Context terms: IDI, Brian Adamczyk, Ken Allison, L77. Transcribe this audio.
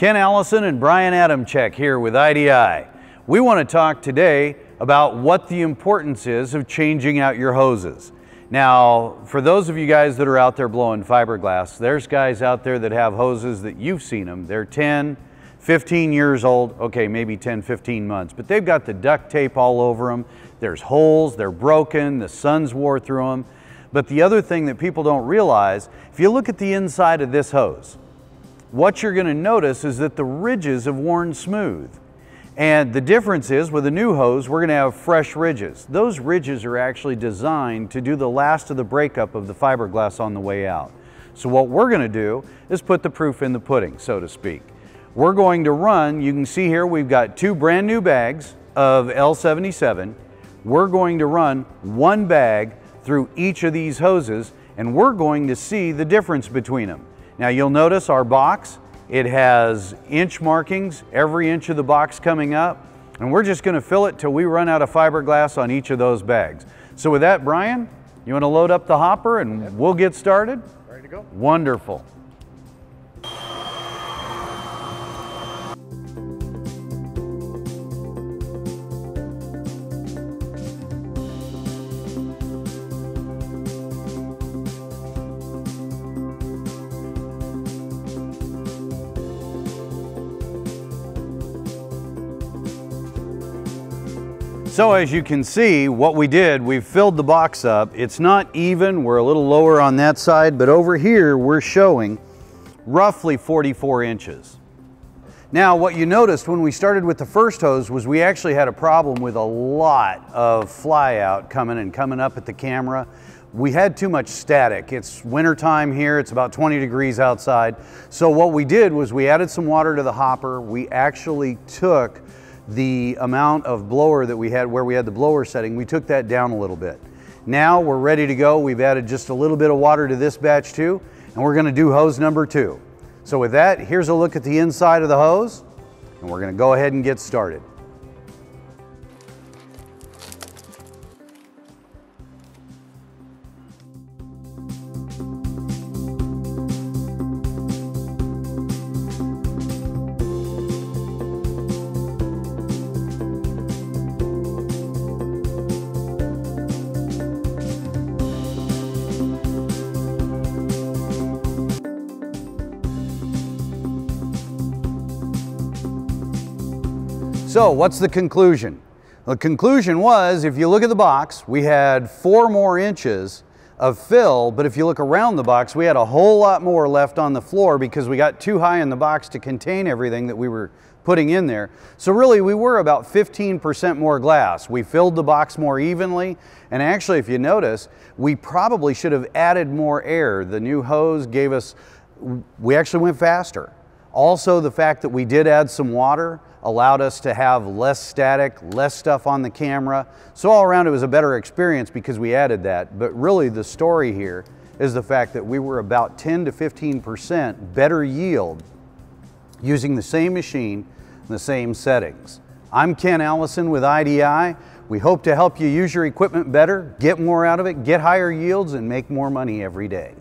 Ken Allison and Brian Adamczyk here with IDI. We want to talk today about what the importance is of changing out your hoses. Now, for those of you guys that are out there blowing fiberglass, there's guys out there that have hoses that you've seen them. They're 10, 15 years old, okay, maybe 10, 15 months, but they've got the duct tape all over them. There's holes, they're broken, the sun's wore through them. But the other thing that people don't realize, if you look at the inside of this hose, what you're gonna notice is that the ridges have worn smooth. And the difference is, with a new hose, we're gonna have fresh ridges. Those ridges are actually designed to do the last of the breakup of the fiberglass on the way out. So what we're gonna do is put the proof in the pudding, so to speak. We're going to run, you can see here, we've got two brand new bags of L77. We're going to run one bag through each of these hoses, and we're going to see the difference between them. Now you'll notice our box, it has inch markings, every inch of the box coming up, and we're just gonna fill it till we run out of fiberglass on each of those bags. So with that, Brian, you wanna load up the hopper and we'll get started? Ready to go. Wonderful. So as you can see, what we did, we've filled the box up. It's not even, we're a little lower on that side, but over here we're showing roughly 44 inches. Now what you noticed when we started with the first hose was we actually had a problem with a lot of fly out coming up at the camera. We had too much static. It's winter time here, it's about 20 degrees outside. So what we did was we added some water to the hopper. We actually took the amount of blower that we had, where we had the blower setting, we took that down a little bit. Now we're ready to go. We've added just a little bit of water to this batch too, and we're gonna do hose number two. So with that, here's a look at the inside of the hose, and we're gonna go ahead and get started. So what's the conclusion? The conclusion was, if you look at the box, we had 4 more inches of fill, but if you look around the box, we had a whole lot more left on the floor because we got too high in the box to contain everything that we were putting in there. So really, we were about 15% more glass. We filled the box more evenly, and actually, if you notice, we probably should have added more air. The new hose gave us, we actually went faster. Also, the fact that we did add some water allowed us to have less static, less stuff on the camera. So all around it was a better experience because we added that. But really the story here is the fact that we were about 10 to 15% better yield using the same machine and the same settings. I'm Ken Allison with IDI. We hope to help you use your equipment better, get more out of it, get higher yields, and make more money every day.